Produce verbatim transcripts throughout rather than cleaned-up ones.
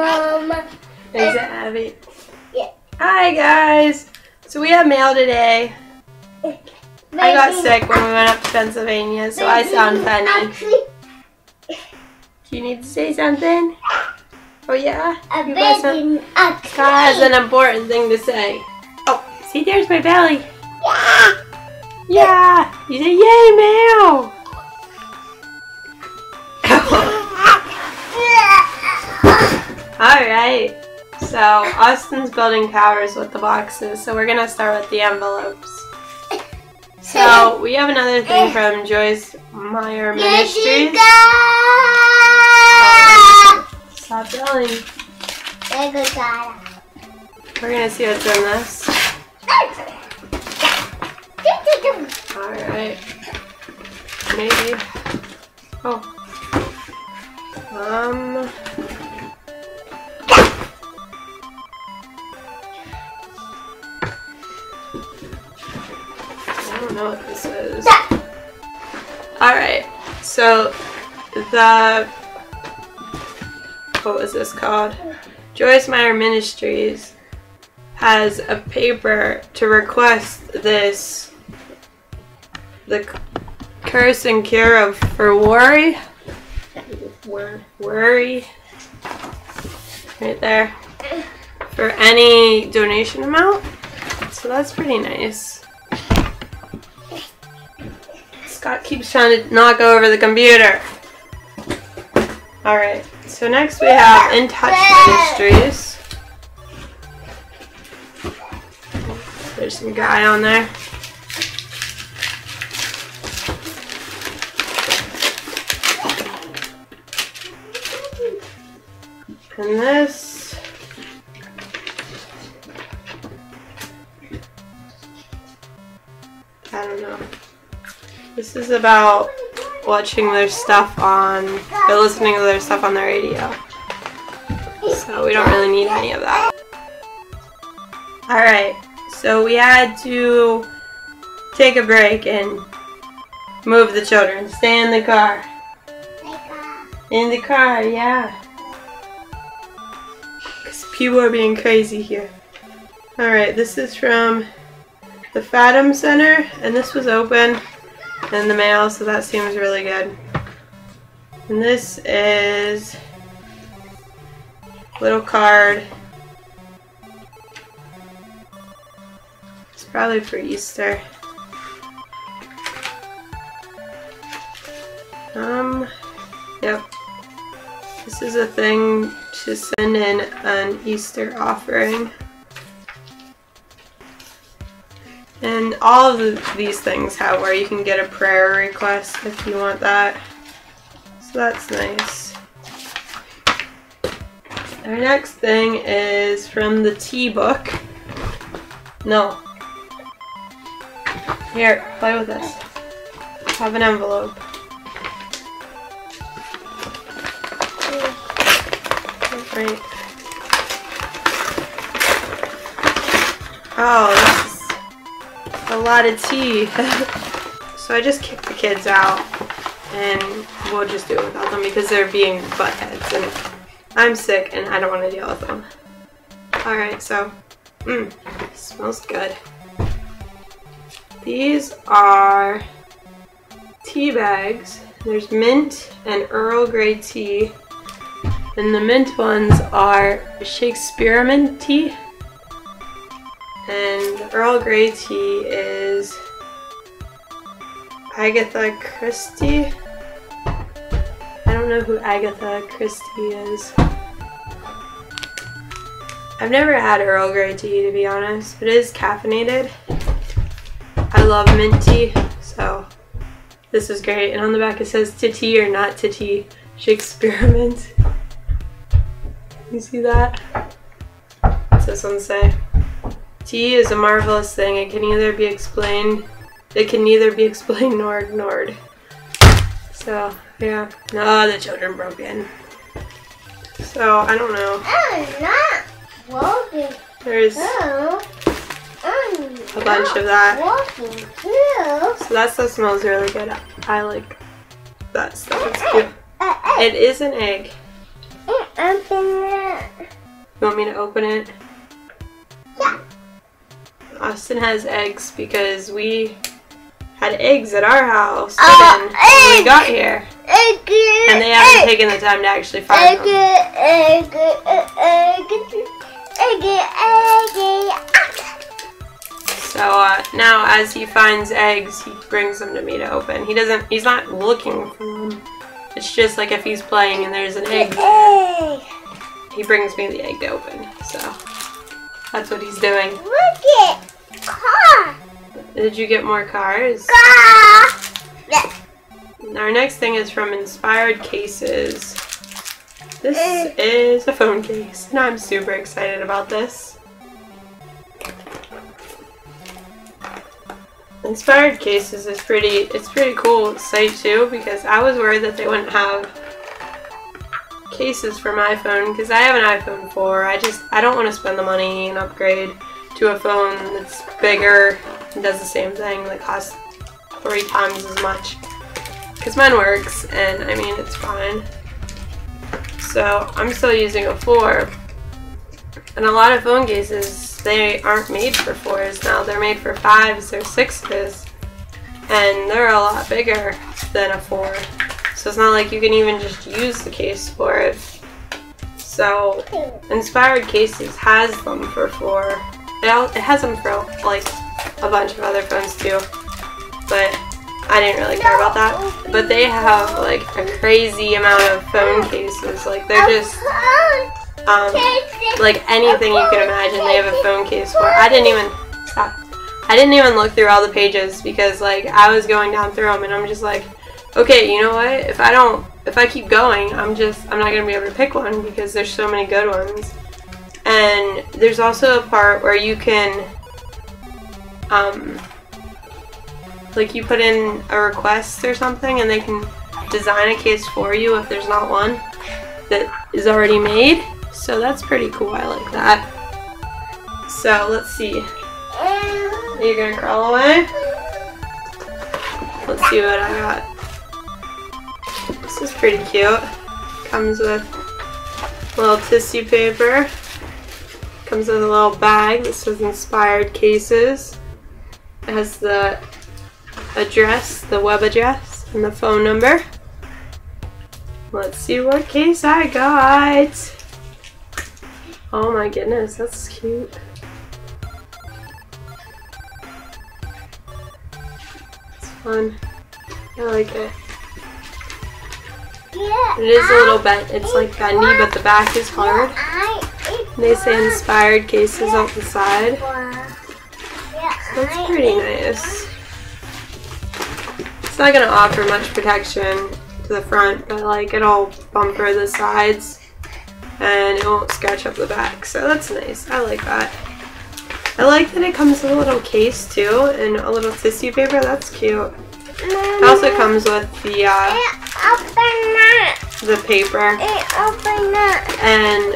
Mum. Thanks for having me. Yeah. Hi guys. So we have mail today. I got sick when we went up to Pennsylvania, so I sound funny. Do you need to say something? Oh yeah? You got some? Kyle has an important thing to say. Oh, see, there's my belly. Yeah! Yeah! You say, yay, mail! Alright, so Austin's building towers with the boxes, so we're going to start with the envelopes. So, we have another thing from Joyce Meyer Ministries. Stop yelling. We're going to see what's in this. Alright. Maybe. Oh. Um. I don't know what this is. Alright. So, the. What was this called? Joyce Meyer Ministries has a paper to request this. The Curse and Cure of for Worry. Worry. Right there. For any donation amount. So that's pretty nice. Scott keeps trying to not go over the computer. Alright. So next we have In Touch Ministries. There's some guy on there. And this. I don't know. This is about watching their stuff on, or listening to their stuff on the radio. So we don't really need any of that. Alright, so we had to take a break and move the children. Stay in the car. In the car, yeah. People are being crazy here. Alright, this is from the Fathom Center, and this was open in the mail, so that seems really good. And this is a little card. It's probably for Easter. Um, yep. This is a thing to send in an Easter offering. And all of the, these things have where you can get a prayer request if you want that. So that's nice. Our next thing is from the tea book. No. Here, play with this. Have an envelope. Right. Oh, this is a lot of tea. So I just kicked the kids out and we'll just do it without them because they're being buttheads and I'm sick and I don't want to deal with them. Alright, so, mmm, smells good. These are tea bags. There's mint and Earl Grey tea. And the mint ones are Shakespeare mint tea, and the Earl Grey tea is Agatha Christie. I don't know who Agatha Christie is. I've never had Earl Grey tea, to be honest, but it is caffeinated. I love mint tea, so this is great. And on the back it says to tea or not to tea, Shakespeare mint. You see that? What's this one say? Tea is a marvelous thing. It can either be explained, it can neither be explained nor ignored. So, yeah. No, the children broke in. So, I don't know. I'm not walking. There's a bunch of that. So that stuff smells really good. I like that stuff. It's cute. It is an egg. Open it. You want me to open it? Yeah. Austin has eggs because we had eggs at our house uh, when egg. we got here. Egg. And they haven't egg. taken the time to actually find egg. them. Egg. Egg. Egg. Egg. So uh, now as he finds eggs, he brings them to me to open. He doesn't, he's not looking for them. It's just like if he's playing and there's an egg there, he brings me the egg to open. So that's what he's doing. Look at car. Did you get more cars? Car. Yes. Our next thing is from Inspired Cases. This mm. is a phone case, and I'm super excited about this. Inspired Cases is pretty, it's pretty cool site too, because I was worried that they wouldn't have cases for my phone, because I have an iPhone four. I just, I don't want to spend the money and upgrade to a phone that's bigger and does the same thing that costs three times as much. Because mine works, and I mean, it's fine. So, I'm still using a four. And a lot of phone cases, they aren't made for fours now. They're made for fives or sixes, and they're a lot bigger than a four. So it's not like you can even just use the case for it. So Inspired Cases has them for four. It has them for like a bunch of other phones too, but I didn't really care about that. But they have like a crazy amount of phone cases. Like they're just. Um, like anything you can imagine, they have a phone case for. I didn't even stop. I didn't even look through all the pages because, like, I was going down through them, and I'm just like, okay, you know what? If I don't, if I keep going, I'm just, I'm not gonna be able to pick one because there's so many good ones. And there's also a part where you can, um, like, you put in a request or something, and they can design a case for you if there's not one that is already made. So that's pretty cool, I like that. So let's see. Are you gonna crawl away? Let's see what I got. This is pretty cute. Comes with a little tissue paper. Comes with a little bag that says Inspired Cases. It has the address, the web address, and the phone number. Let's see what case I got. Oh my goodness, that's cute. It's fun. I like it. It is a little bit, it's like bendy, but the back is hard. And they say Inspired Cases on the side. So it's pretty nice. It's not going to offer much protection to the front, but like it'll bumper the sides. And it won't scratch up the back, so that's nice. I like that. I like that it comes with a little case too, and a little tissue paper. That's cute. It also comes with the uh, the paper. And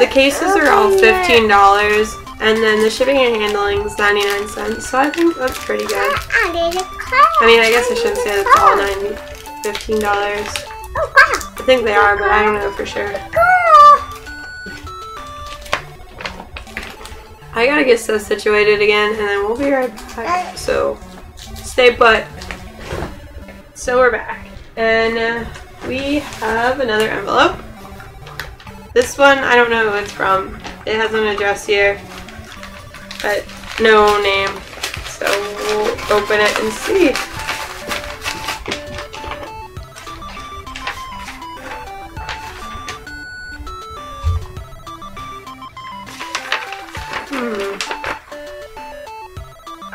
the cases are all fifteen dollars, and then the shipping and handling is ninety-nine cents. So I think that's pretty good. I mean, I guess I shouldn't say it's all ninety, fifteen dollars. I think they are, but I don't know for sure. I gotta get so situated again, and then we'll be right back, so stay put. So we're back, and uh, we have another envelope. This one, I don't know who it's from. It has an address here, but no name, so we'll open it and see.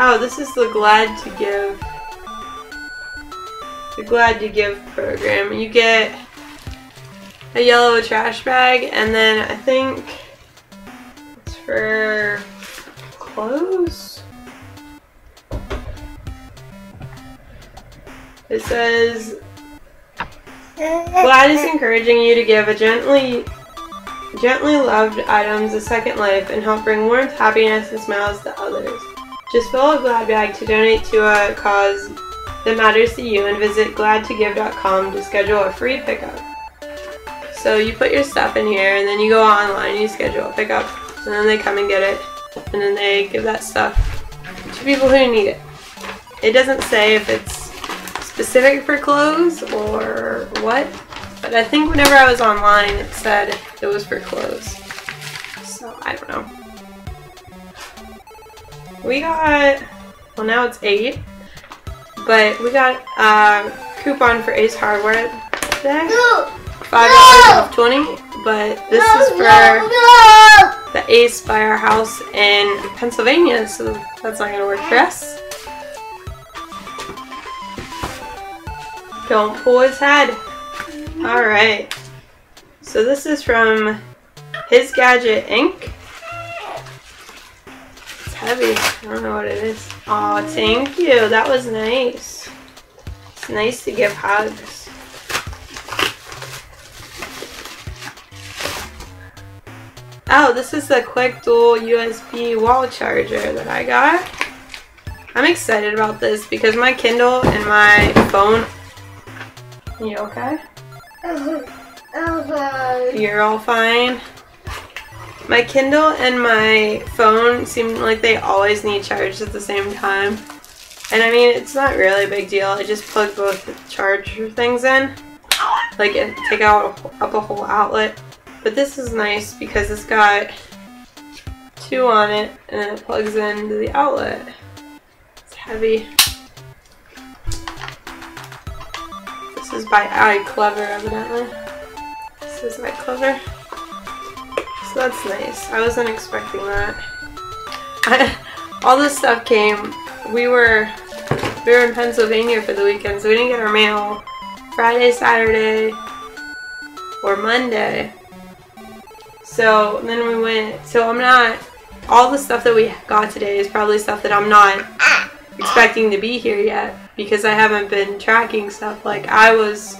Oh, this is the Glad You Give, the Glad You Give program. You get a yellow trash bag, and then I think it's for clothes. It says, Glad is encouraging you to give a gently, gently loved items a second life and help bring warmth, happiness, and smiles to others. Just fill a Glad bag to donate to a cause that matters to you and visit glad to give dot com to schedule a free pickup. So you put your stuff in here and then you go online and you schedule a pickup, and then they come and get it, and then they give that stuff to people who need it. It doesn't say if it's specific for clothes or what, but I think whenever I was online it said it was for clothes. So I don't know. We got, well now it's eight, but we got a coupon for Ace Hardware today. No. Five dollars off twenty, but this no, is for no, no. the Ace by our house in Pennsylvania, so that's not gonna work for us. Don't pull his head. All right. So this is from His Gadget, Incorporated. It's heavy. I don't know what it is. Aw, thank you. That was nice. It's nice to give hugs. Oh, this is the Quick Dual U S B wall charger that I got. I'm excited about this because my Kindle and my phone... You okay? You're all fine. My Kindle and my phone seem like they always need charged at the same time. And I mean, it's not really a big deal. I just plug both the charger things in. Like, it, take out up a whole outlet. But this is nice because it's got two on it and then it plugs into the outlet. It's heavy. This is by iClever, evidently. This is iClever. So that's nice. I wasn't expecting that. I, all this stuff came. We were we were in Pennsylvania for the weekend, so we didn't get our mail Friday, Saturday, or Monday. So then we went, so I'm not, all the stuff that we got today is probably stuff that I'm not expecting to be here yet, because I haven't been tracking stuff. Like I was,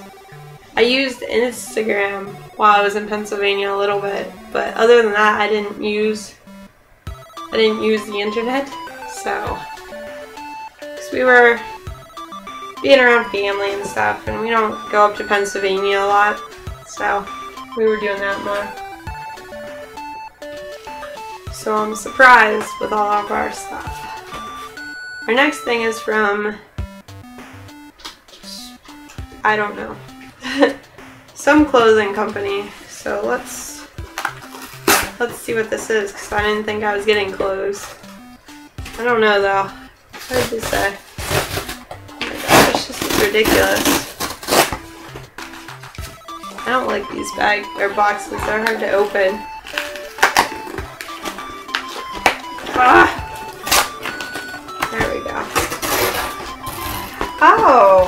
I used Instagram while I was in Pennsylvania a little bit, but other than that I didn't use, I didn't use the internet, so, because we were being around family and stuff, and we don't go up to Pennsylvania a lot, so we were doing that more. So I'm surprised with all of our stuff. Our next thing is from, I don't know, some clothing company. So let's let's see what this is, because I didn't think I was getting clothes. I don't know though. What did they say? Oh my gosh, this is ridiculous. I don't like these bags or boxes. They're hard to open. Ah. There we go. Oh,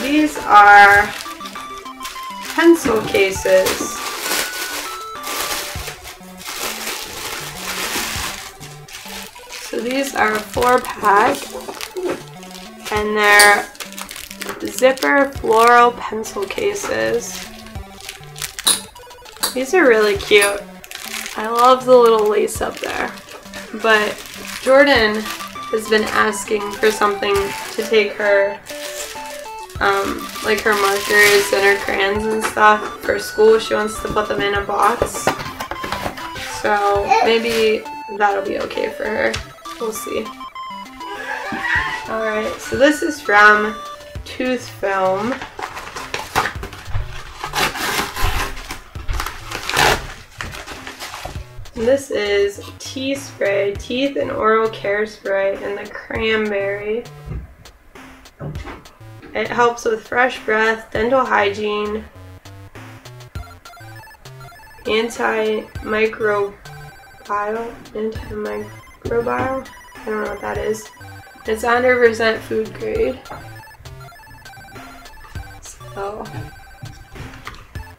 these are pencil cases. So these are a four pack and they're zipper floral pencil cases. These are really cute. I love the little lace up there. But Jordan has been asking for something to take her, um, like her markers and her crayons and stuff for school. She wants to put them in a box. So maybe that'll be okay for her. We'll see. Alright, so this is from Tooth Film. This is tea spray, teeth and oral care spray, and the cranberry. It helps with fresh breath, dental hygiene, antimicrobial, antimicrobial, I don't know what that is. It's one hundred percent food grade. So,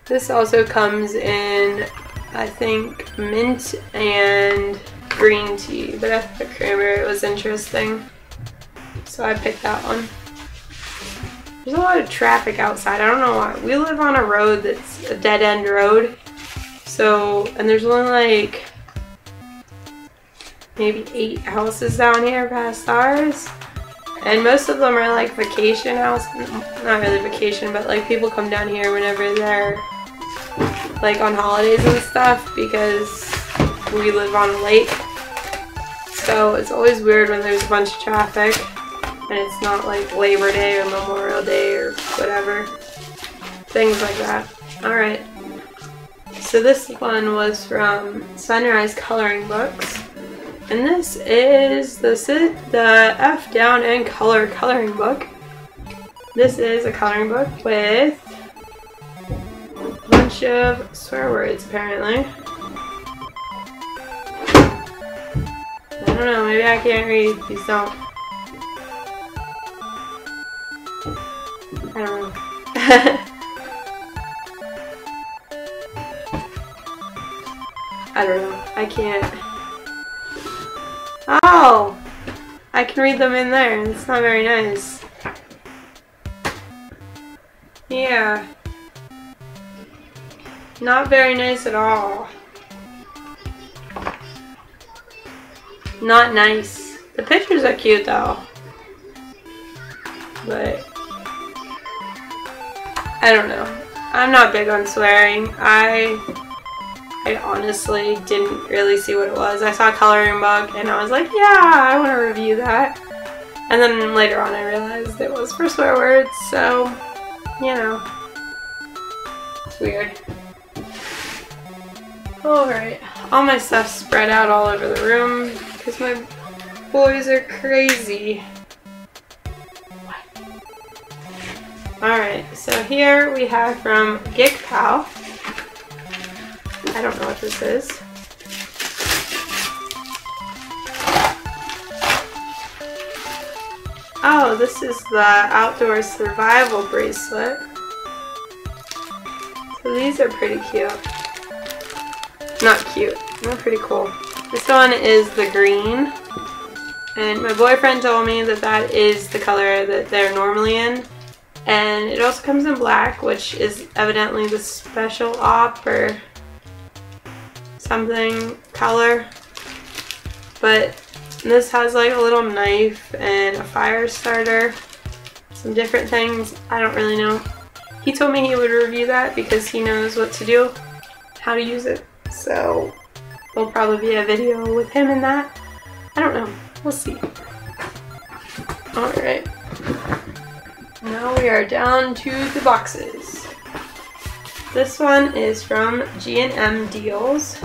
this also comes in, I think, mint and green tea, but I thought cranberry was interesting, so I picked that one. There's a lot of traffic outside. I don't know why. We live on a road that's a dead-end road, so, and there's only like maybe eight houses down here past ours, and most of them are like vacation houses. Not really vacation, but like people come down here whenever they're like on holidays and stuff, because we live on a lake. So it's always weird when there's a bunch of traffic and it's not like Labor Day or Memorial Day or whatever. Things like that. Alright. So this one was from Sunrise Coloring Books. And this is the, the F Down and Color coloring book. This is a coloring book with a bunch of swear words, apparently. I don't know, maybe I can't read. Please don't. I don't know. I don't know. I can't. Oh! I can read them in there. It's not very nice. Yeah. Not very nice at all. Not nice. The pictures are cute though. But I don't know. I'm not big on swearing. I... I honestly didn't really see what it was. I saw a coloring book and I was like, yeah, I want to review that. And then later on I realized it was for swear words, so, you know, it's weird. Alright, all my stuff's spread out all over the room because my boys are crazy. What? Alright, so here we have from GigPal. I don't know what this is. Oh, this is the outdoor survival bracelet. So these are pretty cute. Not cute, they're pretty cool. This one is the green. And my boyfriend told me that that is the color that they're normally in. And it also comes in black, which is evidently the special op or something color, but this has like a little knife and a fire starter, some different things. I don't really know. He told me he would review that because he knows what to do, how to use it, so there'll probably be a video with him in that. I don't know, we'll see. Alright, now we are down to the boxes. This one is from G and M Deals.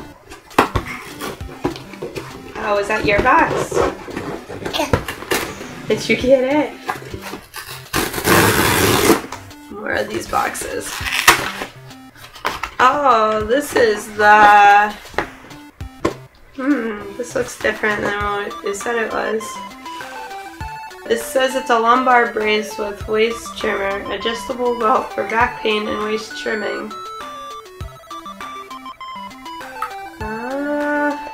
Oh, is that your box? Yeah. Did you get it? Where are these boxes? Oh, this is the... Hmm, this looks different than what it said it was. It says it's a lumbar brace with waist trimmer, adjustable belt for back pain and waist trimming. Uh,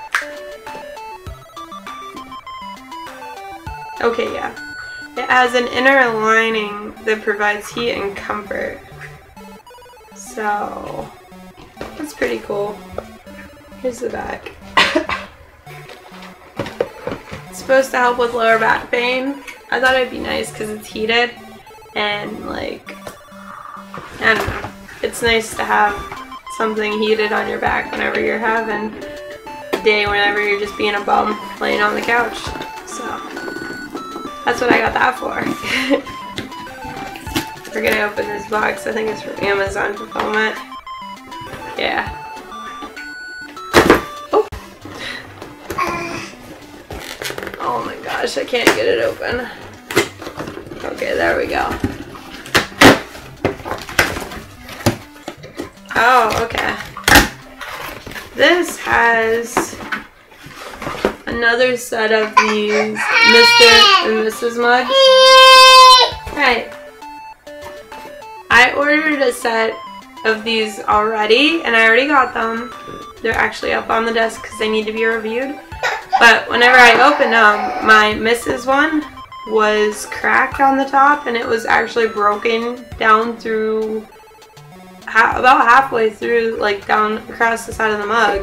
okay, yeah. It has an inner lining that provides heat and comfort. So, that's pretty cool. Here's the back. It's supposed to help with lower back pain. I thought it'd be nice because it's heated and like, I don't know, it's nice to have something heated on your back whenever you're having a day, whenever you're just being a bum laying on the couch. So that's what I got that for. We're gonna open this box. I think it's from Amazon Fulfillment. Yeah. Oh. Oh my gosh, I can't get it open. Okay, there we go. Oh, okay. This has another set of these Mister and Missus mugs. Right. I ordered a set of these already, and I already got them. They're actually up on the desk because they need to be reviewed. But whenever I opened them, my Missus one was cracked on the top, and it was actually broken down through ha about halfway through, like down across the side of the mug.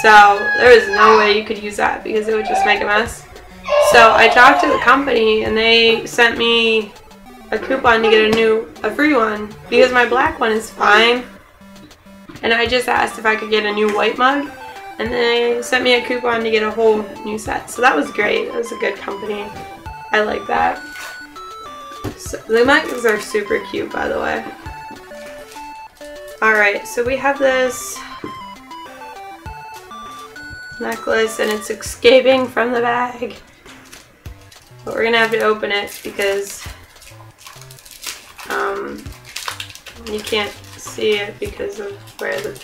So there was no way you could use that because it would just make a mess. So I talked to the company, and they sent me a coupon to get a new, a free one because my black one is fine. and I just asked if I could get a new white mug, and they sent me a coupon to get a whole new set. So that was great. It was a good company. I like that. So, the mugs are super cute, by the way. Alright, so we have this necklace and it's escaping from the bag. But we're gonna have to open it because um, you can't see it because of where the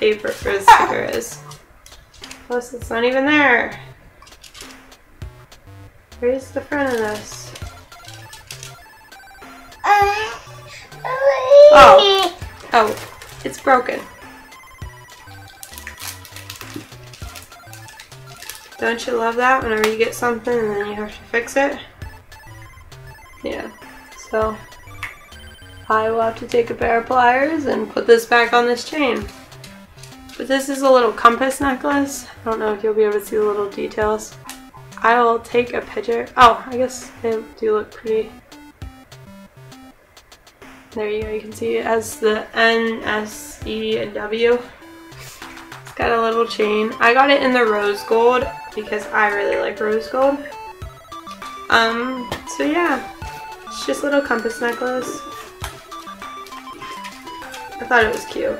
paper for the sticker is. Plus, it's not even there. Where's the front of this? Oh, oh, it's broken. Don't you love that? Whenever you get something and then you have to fix it? Yeah. So, I will have to take a pair of pliers and put this back on this chain. But this is a little compass necklace. I don't know if you'll be able to see the little details. I will take a picture. Oh, I guess they do look pretty. There you go, you can see it as the N, S, E, and W. Got a little chain. I got it in the rose gold because I really like rose gold. Um, so yeah, it's just a little compass necklace. I thought it was cute.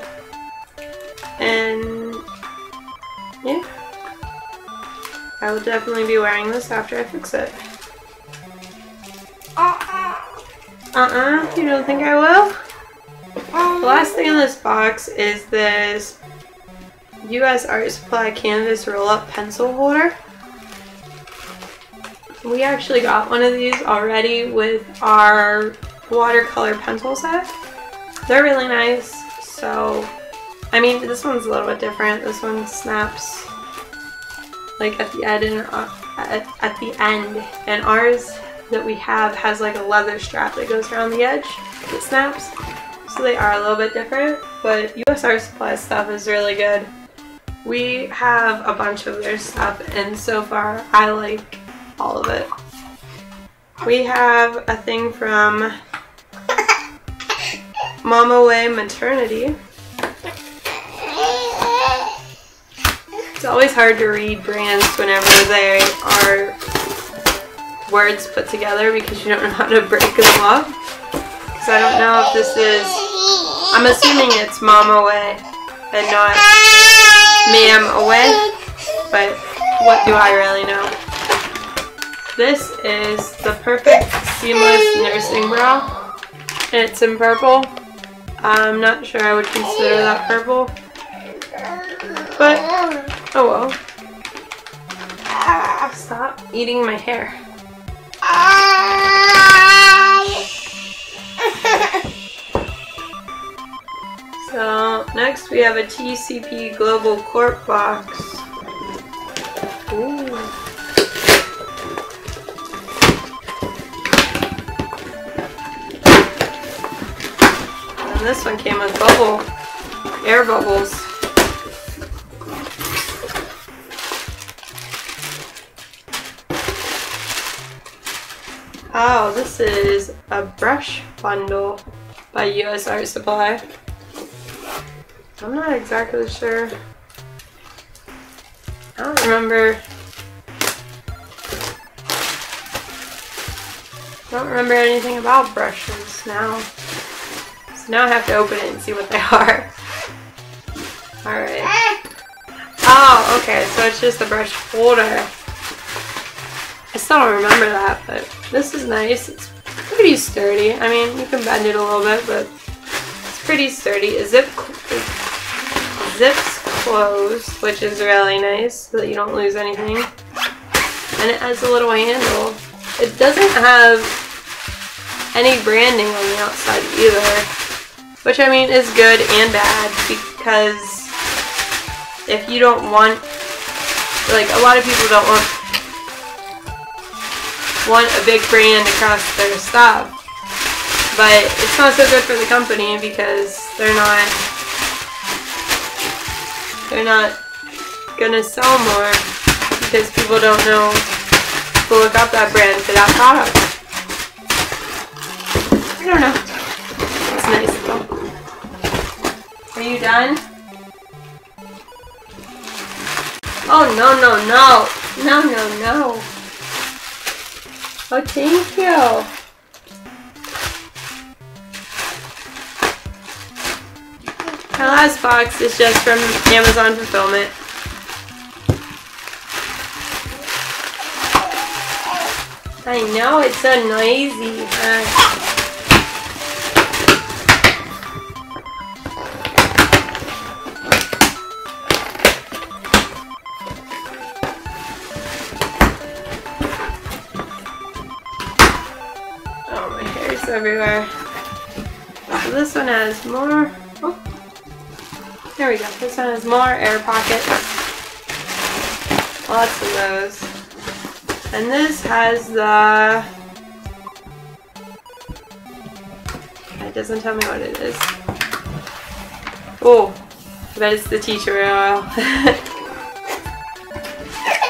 And yeah, I will definitely be wearing this after I fix it. Uh-uh, you don't think I will? The last thing in this box is this U S Art Supply Canvas Roll-Up Pencil Holder. We actually got one of these already with our watercolor pencil set. They're really nice, so... I mean, this one's a little bit different. This one snaps like at the end, and, uh, at, at the end. And ours that we have has like a leather strap that goes around the edge that snaps. So they are a little bit different, but U S Art Supply stuff is really good. We have a bunch of their stuff, and so far I like all of it. We have a thing from Mama Way Maternity. It's always hard to read brands whenever they are words put together because you don't know how to break them up. Because I don't know if this is, I'm assuming it's Mama Way and not Ma'am Away, but what do I really know? This is the Perfect Seamless Nursing Bra. It's in purple. I'm not sure I would consider that purple, but oh well. Stop eating my hair. So next we have a T C P Global Corp box. Ooh. And this one came with bubble, air bubbles. Oh, this is a brush bundle by U S Art Supply. I'm not exactly sure. I don't remember. I don't remember anything about brushes now. So now I have to open it and see what they are. Alright. Oh, okay, so it's just the brush holder. I still don't remember that, but this is nice. It's pretty sturdy. I mean, you can bend it a little bit, but it's pretty sturdy. A zip zips closed, which is really nice so that you don't lose anything, and it has a little handle. It doesn't have any branding on the outside either, which I mean is good and bad, because if you don't want, like a lot of people don't want want a big brand across their stuff, but it's not so good for the company because they're not They're not gonna sell more because people don't know to look up that brand for that product. I don't know. It's nice though. Are you you done? Oh, no, no, no. No, no, no. Oh, thank you. My last box is just from Amazon Fulfillment. I know, it's so noisy, huh? Oh, my hair's everywhere. So this one has more. Oh. There we go. This one has more air pockets. Lots of those. And this has the... It doesn't tell me what it is. Oh, I bet it's the tea tree oil.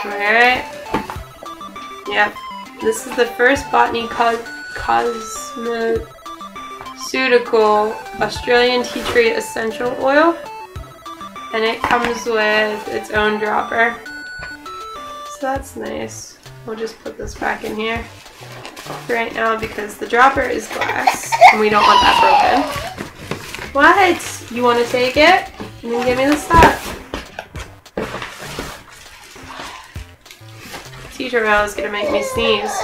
Alright. Yep. This is the First Botany Co- Cosmeceutical Australian Tea Tree Essential Oil. And it comes with its own dropper. So that's nice. We'll just put this back in here for right now because the dropper is glass and we don't want that broken. What? You want to take it? And then give me the stuff. Teacher Mel is going to make me sneeze.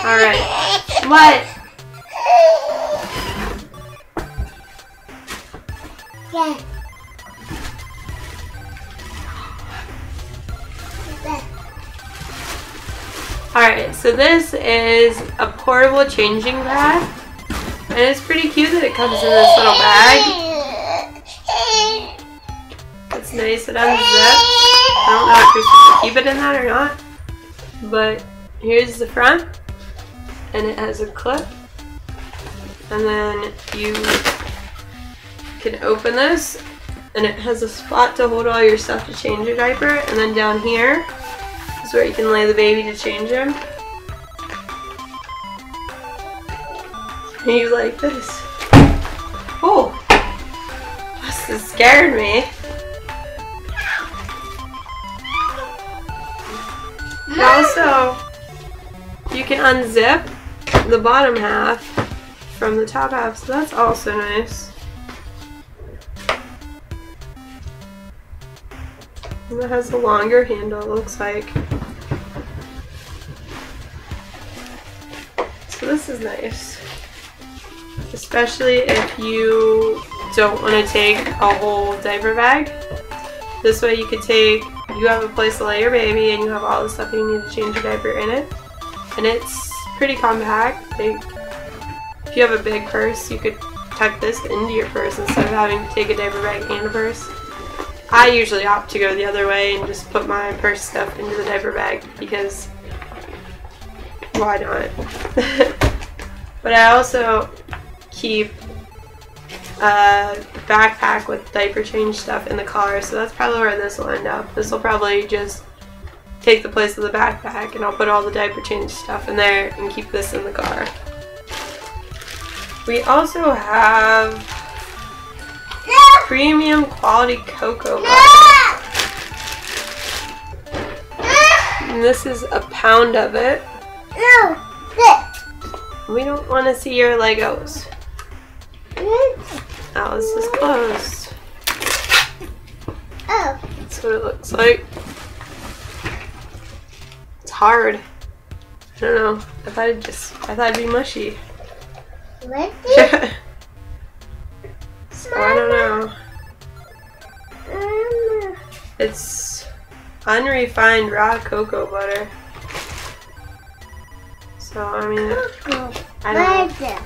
Alright. What? Yeah. Alright, so this is a portable changing pad, and it's pretty cute that it comes in this little bag. It's nice, it unzips. I don't know if you're supposed to keep it in that or not, but here's the front, and it has a clip, and then you can open this, and it has a spot to hold all your stuff to change your diaper, and then down here, where you can lay the baby to change him. He's like this. Oh! This scared me. And also, you can unzip the bottom half from the top half, so that's also nice. And it has a longer handle, it looks like. So this is nice, especially if you don't want to take a whole diaper bag. This way you could take, you have a place to lay your baby and you have all the stuff you need to change your diaper in it. And it's pretty compact. Like, if you have a big purse, you could tuck this into your purse instead of having to take a diaper bag and a purse. I usually opt to go the other way and just put my purse stuff into the diaper bag because why not? But I also keep a backpack with diaper change stuff in the collar, so that's probably where this will end up. This will probably just take the place of the backpack, and I'll put all the diaper change stuff in there and keep this in the car. We also have premium quality cocoa butter. And this is a pound of it. We don't want to see your Legos. Oh, this is closed. That's what it looks like. It's hard. I don't know. I thought it'd just I thought it'd be mushy. So I don't know. It's unrefined raw cocoa butter. So, I mean, I don't know.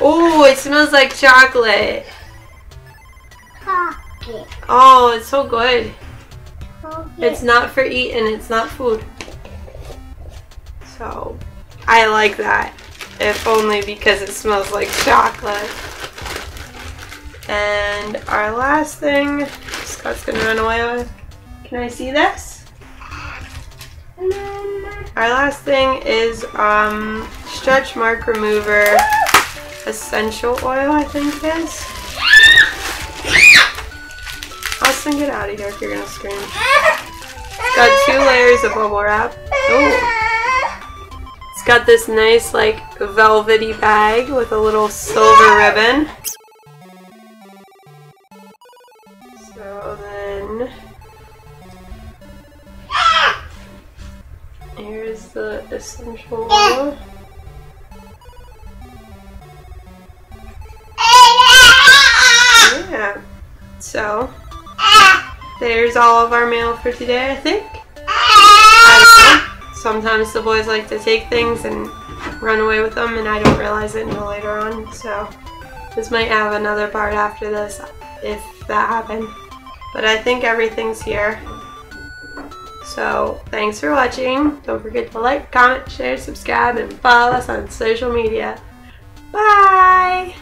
Oh, it smells like chocolate. Oh, it's so good. It's not for eating, it's not food. So, I like that. If only because it smells like chocolate. And our last thing, Scott's gonna run away with. Can I see this? Our last thing is um, stretch mark remover essential oil, I think it is. out of here if you're gonna scream. It's got two layers of bubble wrap. Ooh. It's got this nice, like, velvety bag with a little silver ribbon. So then... here's the essential oil. Yeah. So... there's all of our mail for today, I think. I don't know. Sometimes the boys like to take things and run away with them, and I don't realize it until later on. So this might have another part after this, if that happened. But I think everything's here. So thanks for watching. Don't forget to like, comment, share, subscribe, and follow us on social media. Bye!